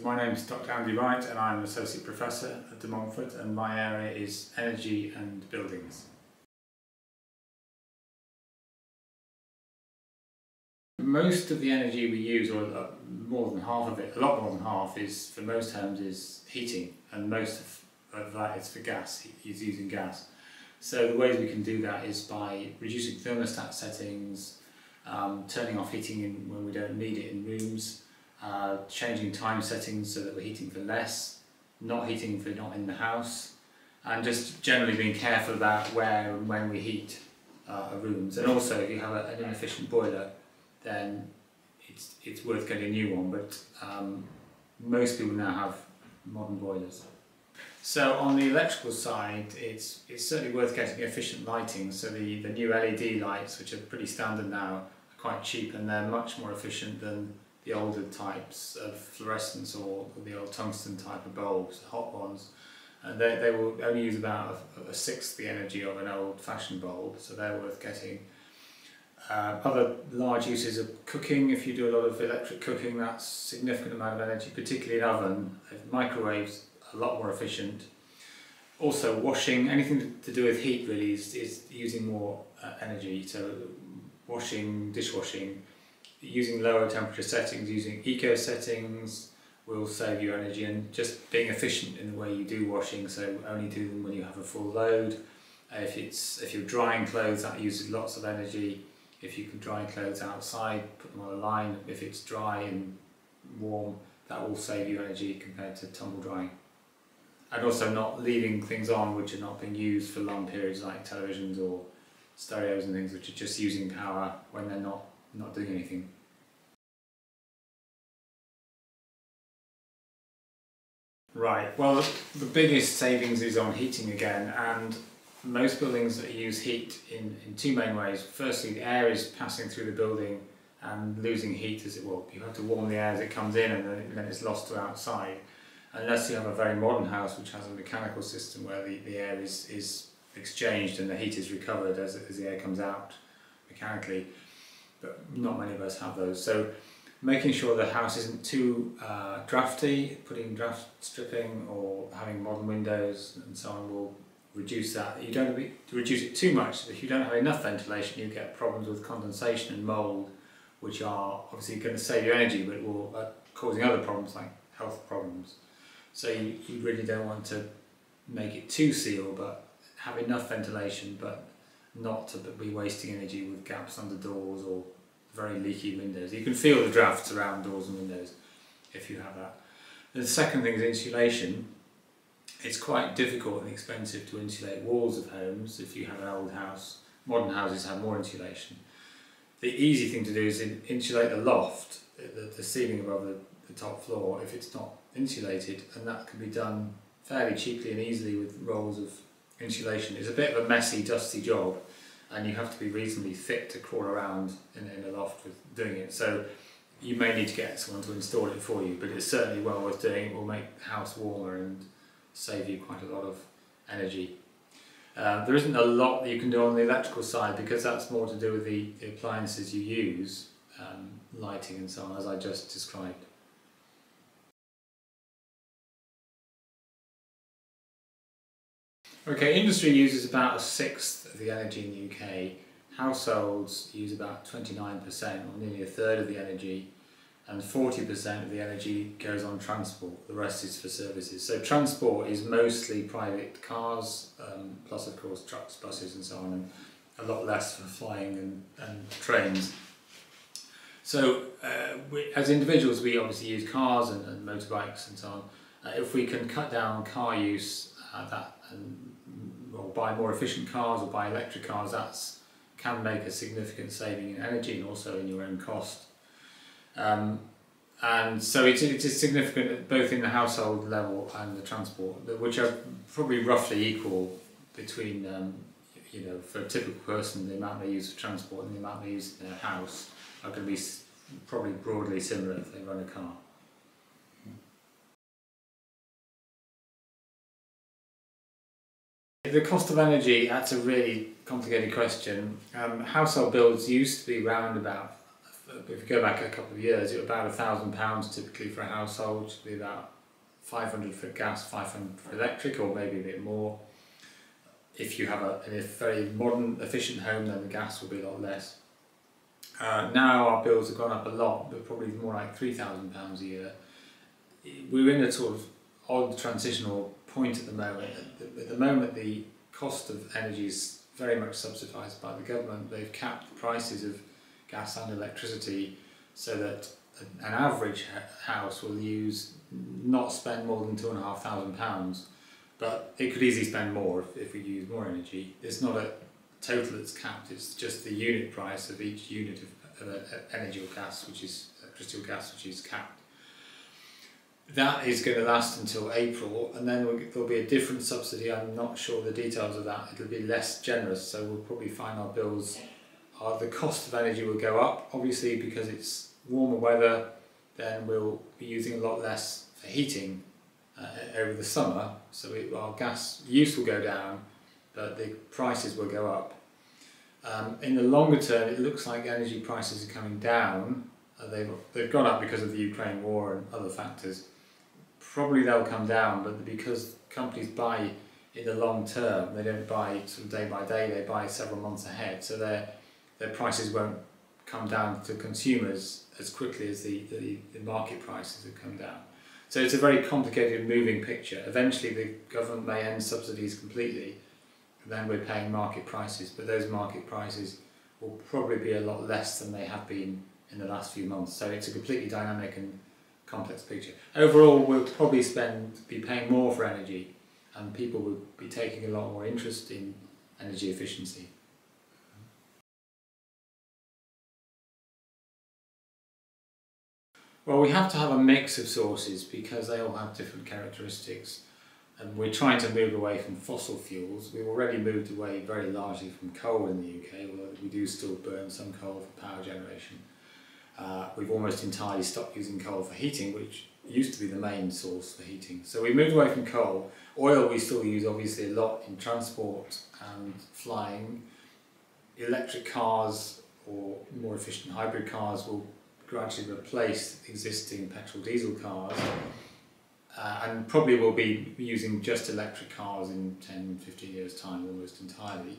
So my name is Dr. Andy Wright and I'm an Associate Professor at De Montfort, and my area is Energy and Buildings. Most of the energy we use, or more than half of it, a lot more than half, is for most homes is heating, and most of that is for gas, is using gas. So the ways we can do that is by reducing thermostat settings, turning off heating when we don't need it in rooms, changing time settings so that we're heating for less, not heating for not in the house, and just generally being careful about where and when we heat our rooms. And also, if you have an inefficient boiler, then it's worth getting a new one, but most people now have modern boilers. So on the electrical side, it's certainly worth getting efficient lighting. So the new LED lights, which are pretty standard now, are quite cheap, and they're much more efficient than the older types of fluorescence or the old tungsten type of bulbs, hot ones. And they will only use about a sixth the energy of an old-fashioned bulb, so they're worth getting. Other large uses of cooking: if you do a lot of electric cooking, that's a significant amount of energy, particularly in oven. Microwaves a lot more efficient. Also washing, anything to do with heat really is using more energy, so washing, dishwashing, using lower temperature settings, using eco settings will save you energy, and just being efficient in the way you do washing, so only do them when you have a full load. If you're drying clothes, that uses lots of energy. If you can dry clothes outside, put them on a line, if it's dry and warm, that will save you energy compared to tumble drying. And also not leaving things on which are not being used for long periods, like televisions or stereos and things, which are just using power when they're not doing anything. Right, well, the biggest savings is on heating again, and most buildings that use heat in two main ways. Firstly, the air is passing through the building and losing heat as it will. You have to warm the air as it comes in, and then it's lost to outside. Unless you have a very modern house which has a mechanical system where the air is exchanged and the heat is recovered as the air comes out mechanically. But not many of us have those. So making sure the house isn't too drafty, putting draft stripping or having modern windows and so on will reduce that. You don't reduce it too much. If you don't have enough ventilation, you get problems with condensation and mould, which are obviously going to save you energy, but will causing other problems like health problems. So you really don't want to make it too sealed, but have enough ventilation, but not to be wasting energy with gaps under doors or very leaky windows. You can feel the drafts around doors and windows if you have that. The second thing is insulation. It's quite difficult and expensive to insulate walls of homes if you have an old house. Modern houses have more insulation. The easy thing to do is insulate the loft, the ceiling above the top floor, if it's not insulated, and that can be done fairly cheaply and easily with rolls of insulation. It's a bit of a messy, dusty job, and you have to be reasonably fit to crawl around in a loft with doing it. So you may need to get someone to install it for you, but it's certainly well worth doing. It will make the house warmer and save you quite a lot of energy. There isn't a lot that you can do on the electrical side, because that's more to do with the appliances you use, lighting and so on, as I just described. Okay, industry uses about a sixth of the energy in the UK. Households use about 29%, or nearly a third of the energy, and 40% of the energy goes on transport. The rest is for services. So transport is mostly private cars, plus of course trucks, buses and so on, and a lot less for flying and trains. So as individuals, we obviously use cars and motorbikes and so on. If we can cut down car use, or buy more efficient cars or buy electric cars, that can make a significant saving in energy and also in your own cost. And so it's significant both in the household level and the transport, which are probably roughly equal between, you know, for a typical person, the amount they use for transport and the amount they use in their house are going to be probably broadly similar if they run a car. The cost of energy, that's a really complicated question. Household bills used to be round about but if you go back a couple of years, it was about £1,000 typically for a household, to be about 500 for gas, 500 for electric, or maybe a bit more. If you have a very modern, efficient home, then the gas will be a lot less. Now our bills have gone up a lot, but probably more like £3,000 a year. We're in a sort of odd transitional point at the moment. At the moment, the cost of energy is very much subsidised by the government. They've capped the prices of gas and electricity so that an average house will not spend more than £2,500, but it could easily spend more if we use more energy. It's not a total that's capped, it's just the unit price of each unit of energy or gas, which is electricity or gas, which is capped. That is going to last until April, and then there'll be a different subsidy. I'm not sure the details of that. It'll be less generous, so we'll probably find our bills, the cost of energy will go up. Obviously, because it's warmer weather, then we'll be using a lot less for heating over the summer, so our gas use will go down, but the prices will go up. In the longer term, it looks like energy prices are coming down. They've gone up because of the Ukraine war and other factors. Probably they'll come down, but because companies buy in the long term, they don't buy sort of day by day, they buy several months ahead, so their prices won't come down to consumers as quickly as the market prices have come down. So it's a very complicated, moving picture. Eventually the government may end subsidies completely, and then we're paying market prices, but those market prices will probably be a lot less than they have been in the last few months. So it's a completely dynamic and complex picture. Overall, we'll probably be paying more for energy, and people will be taking a lot more interest in energy efficiency. Well, we have to have a mix of sources because they all have different characteristics, and we're trying to move away from fossil fuels. We've already moved away very largely from coal in the UK, although we do still burn some coal for power generation. We've almost entirely stopped using coal for heating, which used to be the main source for heating. So we moved away from coal. Oil we still use obviously a lot in transport and flying. Electric cars or more efficient hybrid cars will gradually replace existing petrol diesel cars, and probably will be using just electric cars in 10-15 years time almost entirely.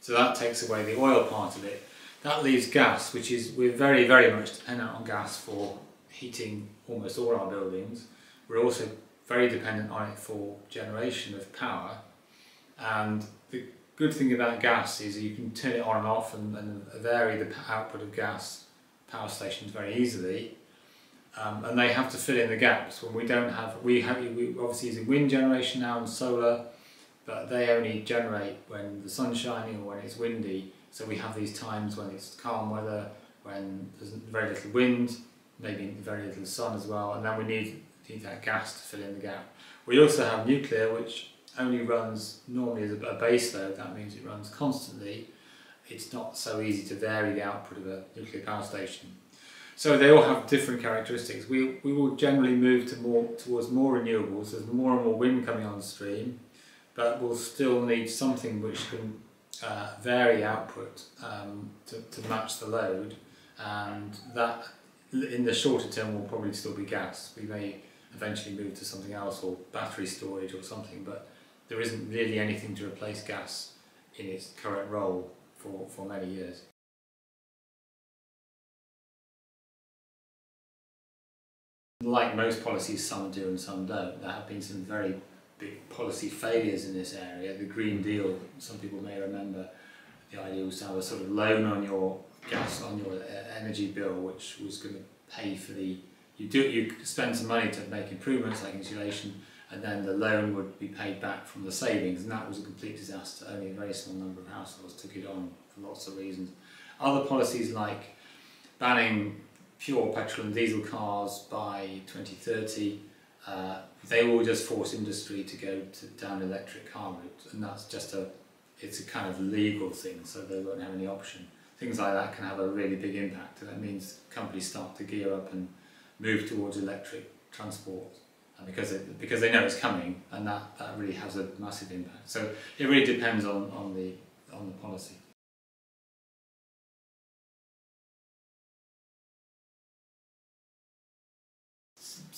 So that takes away the oil part of it. That leaves gas, which is, we're very, very much dependent on gas for heating almost all our buildings. We're also very dependent on it for generation of power. And the good thing about gas is you can turn it on and off and vary the output of gas power stations very easily. And they have to fill in the gaps. When we don't have, we're obviously using wind generation now and solar, but they only generate when the sun's shining or when it's windy. So we have these times when it's calm weather, when there's very little wind, maybe very little sun as well, and then we need that gas to fill in the gap. We also have nuclear, which only runs normally as a base load. That means it runs constantly. It's not so easy to vary the output of a nuclear power station. So they all have different characteristics. We will generally move to towards more renewables. There's more and more wind coming on stream, but we'll still need something which can vary output to match the load, and that in the shorter term will probably still be gas. We may eventually move to something else, or battery storage or something, but there isn't really anything to replace gas in its current role for many years. Like most policies, some do and some don't. There have been some very big policy failures in this area. The Green Deal, some people may remember, the idea was to have a sort of loan on your gas, on your energy bill, which was going to pay for the... You spend some money to make improvements like insulation, and then the loan would be paid back from the savings, and that was a complete disaster. Only a very small number of households took it on for lots of reasons. Other policies like banning pure petrol and diesel cars by 2030, they will just force industry to go down electric car route, and that's just it's a kind of legal thing, so they won't have any option. Things like that can have a really big impact, and that means companies start to gear up and move towards electric transport, and because they know it's coming, and that really has a massive impact. So it really depends on the policy.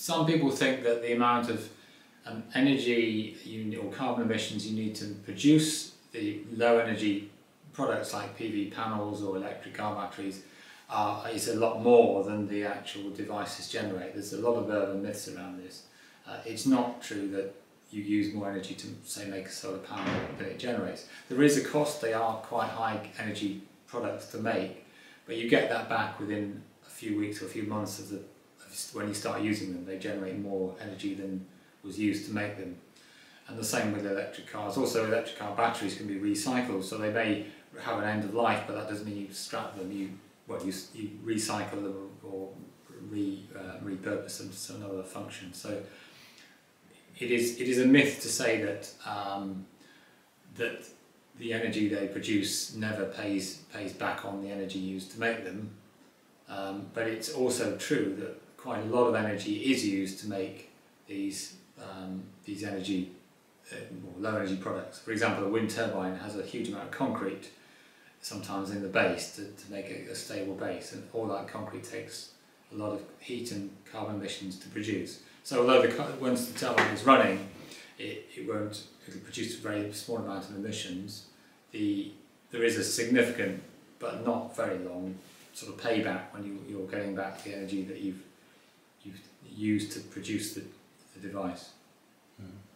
Some people think that the amount of energy or carbon emissions you need to produce the low energy products like PV panels or electric car batteries is a lot more than the actual devices generate. There's a lot of urban myths around this. It's not true that you use more energy to, say, make a solar panel than it generates. There is a cost. They are quite high energy products to make, but you get that back within a few weeks or a few months of when you start using them. They generate more energy than was used to make them. And the same with electric cars. Also, electric car batteries can be recycled, so they may have an end of life, but that doesn't mean you scrap them. You recycle them or repurpose them to another function. So it is a myth to say that that the energy they produce never pays back on the energy used to make them. But it's also true that quite a lot of energy is used to make these energy or low energy products. For example, a wind turbine has a huge amount of concrete sometimes in the base to make it a stable base, and all that concrete takes a lot of heat and carbon emissions to produce. So although once the turbine is running, it'll produce a very small amount of emissions. There is a significant but not very long sort of payback when you're getting back the energy that you've used to produce the device. Mm.